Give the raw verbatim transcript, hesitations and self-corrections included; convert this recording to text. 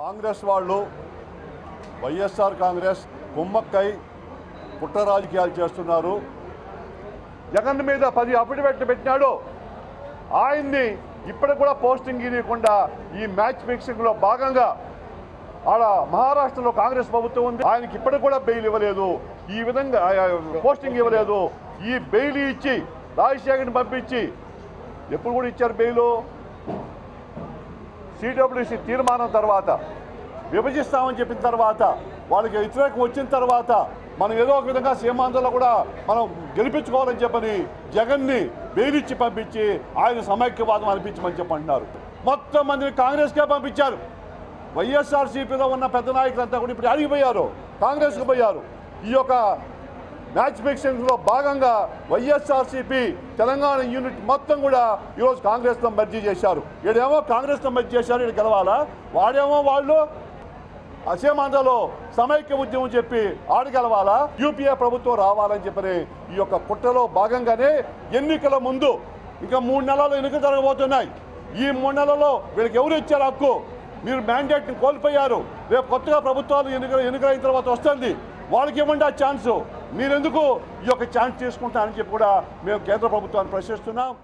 కాంగ్రెస్ వాళ్ళు వైఎస్ఆర్ కాంగ్రెస్ కుమ్మక్కై పుట్ట రాజకీయాలు చేస్తున్నారు. జగన్ మీద పది అఫిడవిట్లు పెట్టినాడు. ఆయన్ని ఇప్పటికి కూడా పోస్టింగ్ ఇవ్వకుండా ఈ మ్యాచ్ ఫిక్సింగ్లో భాగంగా ఆడ మహారాష్ట్రలో కాంగ్రెస్ ప్రభుత్వం ఉంది, ఆయనకి ఇప్పటికి కూడా బెయిల్ ఇవ్వలేదు, ఈ విధంగా పోస్టింగ్ ఇవ్వలేదు. ఈ బెయిల్ ఇచ్చి రాజశేఖర్ని పంపించి ఎప్పుడు కూడా ఇచ్చారు బెయిలు? సిడబ్ల్యూసి తీర్మానం తర్వాత విభజిస్తామని చెప్పిన తర్వాత వాళ్ళకి వ్యతిరేకం వచ్చిన తర్వాత మనం ఏదో ఒక విధంగా సీమాంధ్రలో కూడా మనం గెలిపించుకోవాలని చెప్పని జగన్ని బెయిలిచ్చి పంపించి ఆయన సమైక్యవాదం అనిపించమని చెప్పి అంటున్నారు. మొత్తం మందిని కాంగ్రెస్కే పంపించారు. వైఎస్ఆర్సీపీలో ఉన్న పెద్ద నాయకులంతా కూడా ఇప్పుడు అడిగిపోయారు, కాంగ్రెస్కి పోయారు. ఈ యొక్క మ్యాచ్ ఫిక్సింగ్లో భాగంగా వైఎస్ఆర్సీపీ తెలంగాణ యూనిట్ మొత్తం కూడా ఈరోజు కాంగ్రెస్లో మర్జీ చేశారు. ఈడేమో కాంగ్రెస్లో మర్జీ చేశారు, ఈడు గెలవాలా? వాడేమో వాళ్ళు అసేమాంధ్రలో సమైక్య ఉద్యమం చెప్పి ఆడు గెలవాలా, యూపీఏ ప్రభుత్వం రావాలని చెప్పని ఈ యొక్క కుట్రలో భాగంగానే ఎన్నికల ముందు ఇంకా మూడు నెలల్లో ఎన్నికలు జరగబోతున్నాయి. ఈ మూడు నెలల్లో వీళ్ళకి ఎవరు ఇచ్చారు హక్కు? మీరు మ్యాండేట్ని కోల్పోయారు. రేపు కొత్తగా ప్రభుత్వాలు ఎన్నికలు ఎన్నికలైన తర్వాత వస్తుంది, వాళ్ళకి ఇవ్వండి ఆ ఛాన్సు. మీరెందుకు ఈ యొక్క ఛాన్స్ తీసుకుంటారని చెప్పి కూడా మేము కేంద్ర ప్రభుత్వాన్ని ప్రశ్నిస్తున్నాం.